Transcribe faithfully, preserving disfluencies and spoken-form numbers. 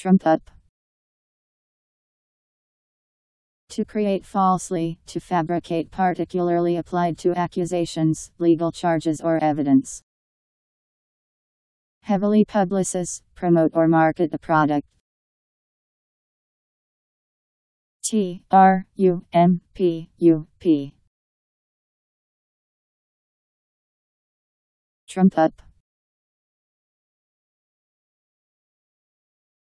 Trump up. To create falsely, to fabricate, particularly applied to accusations, legal charges or evidence. Heavily publicize, promote or market the product. T R U M P U P. Trump up.